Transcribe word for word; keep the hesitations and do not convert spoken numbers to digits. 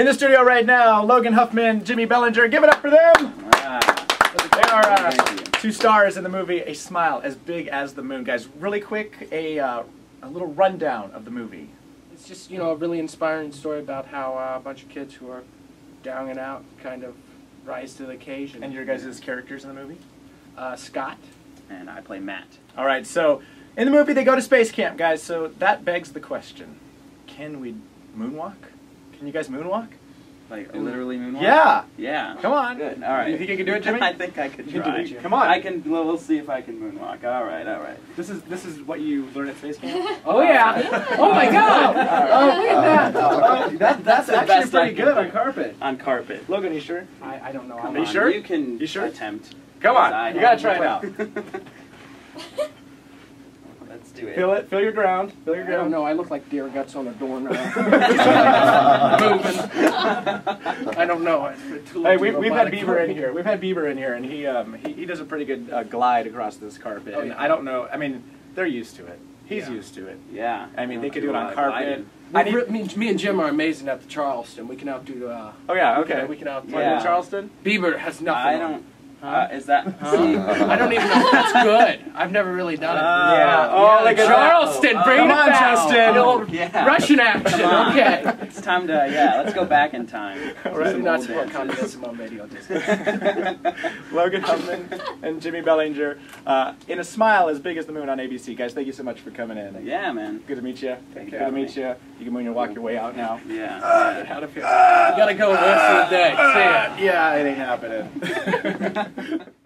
In the studio right now, Logan Huffman, Jimmy Bellinger. Give it up for them. Wow. They are uh, two stars in the movie A Smile as Big as the Moon. Guys, really quick, a, uh, a little rundown of the movie. It's just, you know, a really inspiring story about how uh, a bunch of kids who are down and out kind of rise to the occasion. And your guys' characters in the movie? Uh, Scott. And I play Matt. All right, so in the movie they go to space camp, guys, so that begs the question. Can we moonwalk? Can you guys moonwalk? Like, literally moonwalk? Yeah. Yeah. Come on. Good. All right. Do you think you can do it, Jimmy? I think I could try. It, come on. I can, well, we'll see if I can moonwalk. All right, all right. This is, this is what you learn at space camp? Oh, yeah. Oh, my God. Right. Oh, look at that. Oh, that that's, that's actually pretty good on carpet. On carpet. Logan, are you sure? I, I don't know. Come Are you sure? You can you sure? attempt. Come on. You got to try it out. Let's do it. Feel it. Feel your ground. Feel your ground. I don't know. I look like deer guts on a doorknob. I don't know. Hey, we, we've had Bieber in here. We've had Bieber in here, and he um, he, he does a pretty good uh, glide across this carpet. Oh, and yeah. I don't know. I mean, they're used to it. He's yeah. used to it. Yeah. I mean, they could do it on carpet. I need, me, me and Jim are amazing at the Charleston. We can outdo. Uh, oh yeah. Okay. We can, we can outdo yeah. Charleston. Bieber has nothing. I don't. Huh? Uh, is that? Huh? See, I don't even know if that's good. I've never really done it. Uh, yeah. Oh, yeah, Charleston, oh, bring it on, Justin. Oh, yeah. Russian action. Okay. It's time to yeah. Let's go back in time. Right. Not more communism on radio. Logan Huffman and Jimmy Bellinger, uh, in A Smile as Big as the Moon on A B C. Guys, thank you so much for coming in. Yeah, man. Good to meet you. Good to meet you. You can moon your walk your way out now. Yeah. Uh, How to feel? Uh, you gotta go the rest of the day. Uh, See ya. Yeah, it ain't happening.